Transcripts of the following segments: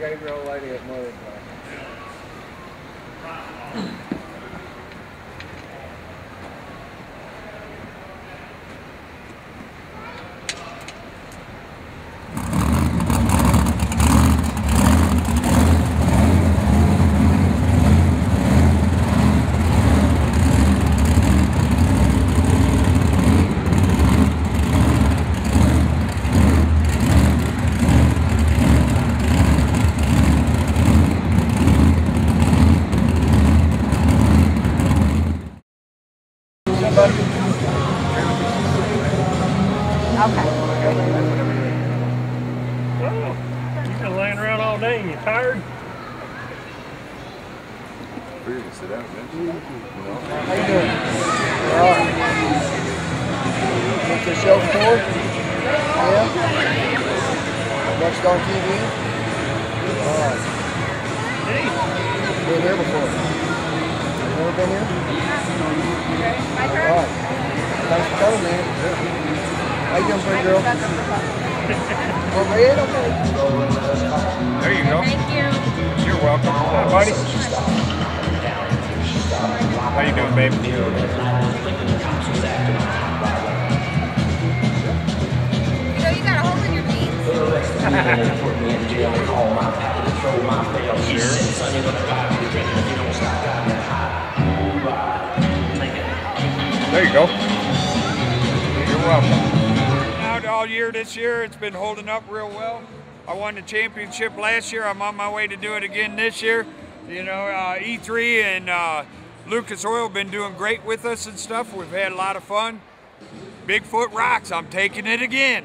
Gabriel Lighting at Mother's House. Tired? We're going to sit down, man. How you doing? Went to the show before? Yeah. Watched on TV? Alright. Been here before. Never been here? Alright. Thanks for coming, man. How you doing, pretty girl? Over here? Okay. There you go. Thank you. You're welcome. Hi, buddy. How you doing, babe? You know you got a hole in your beans? There you go. You're welcome. All year this year, it's been holding up real well. I won the championship last year. I'm on my way to do it again this year. You know, E3 and Lucas Oil have been doing great with us and stuff. We've had a lot of fun. Bigfoot rocks. I'm taking it again.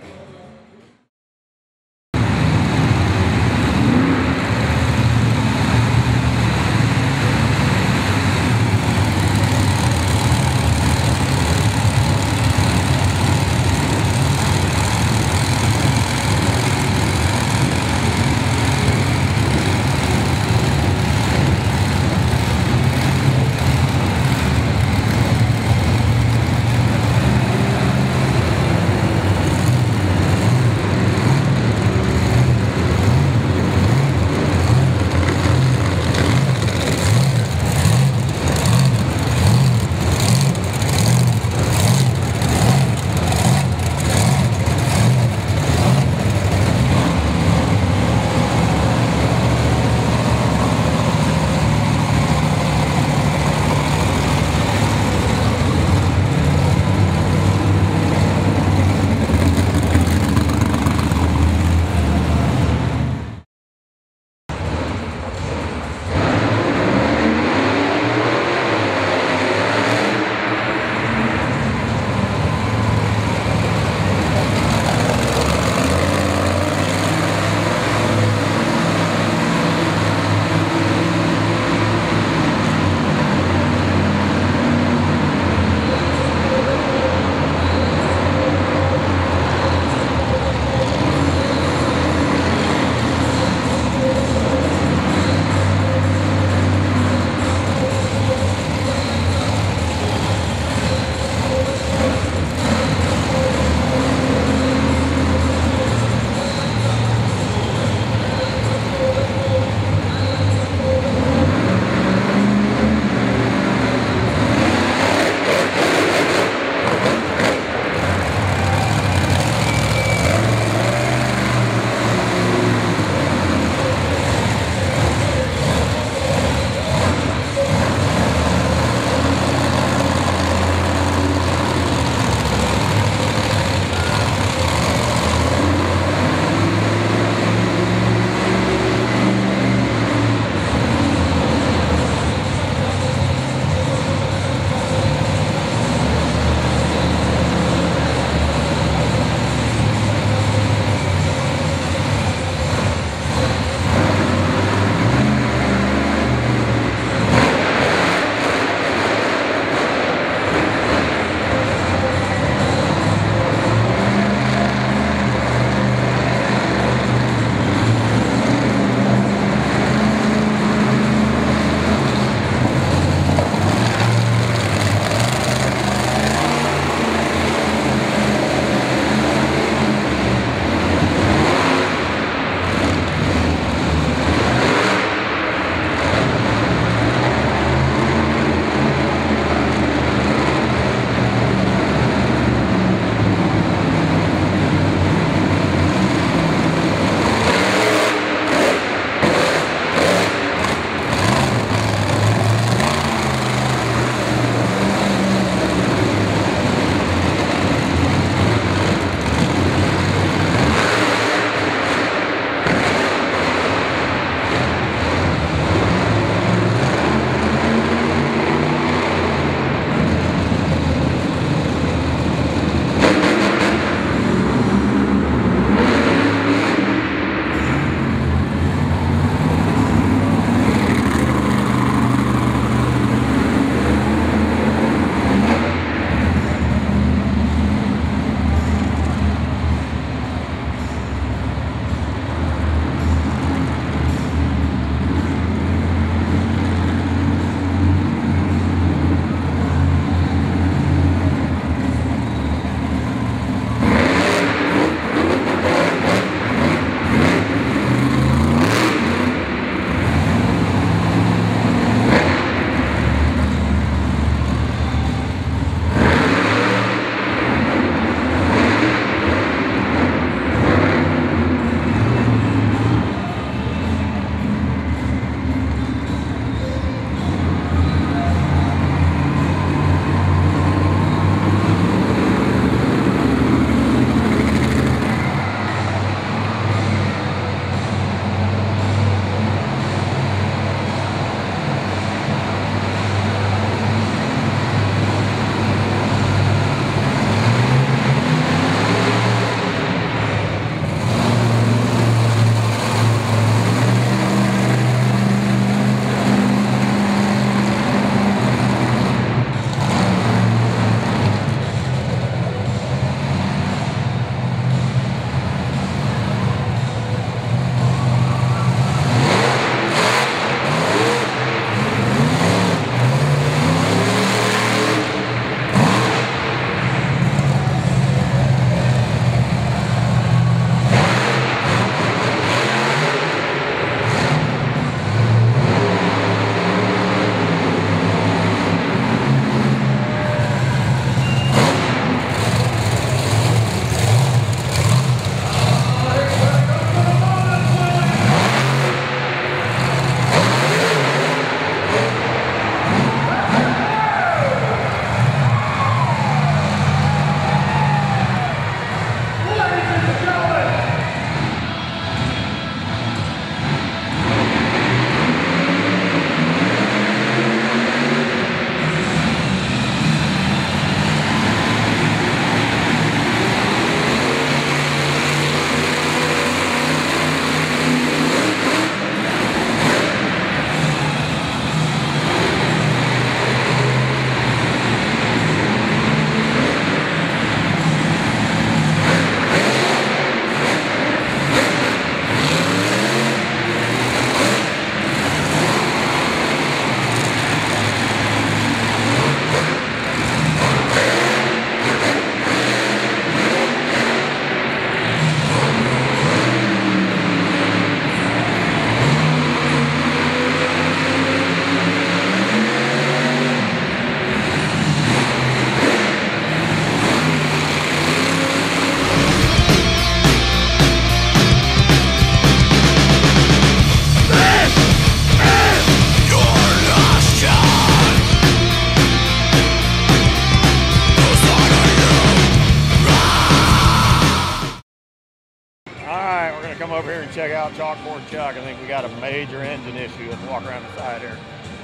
right, we're gonna come over here and check out Chalkboard Chuck. I think we got a major engine issue. Let's walk around the side here,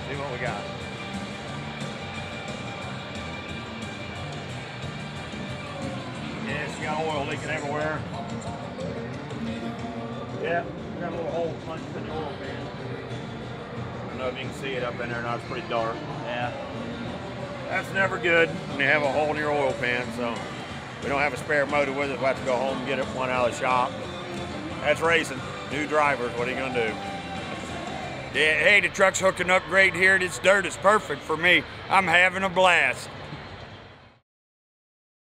see what we got. Yes, you got oil leaking everywhere. Yeah, we got a little hole punched in the oil pan. I don't know if you can see it up in there or not, it's pretty dark. Yeah. That's never good when you have a hole in your oil pan, so. We don't have a spare motor with us. We'll have to go home and get it one out of the shop. That's racing. New drivers, what are you gonna do? Yeah, hey, the truck's hooking up great here. This dirt is perfect for me. I'm having a blast.